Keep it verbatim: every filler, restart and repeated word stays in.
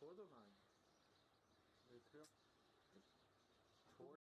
Vordermann.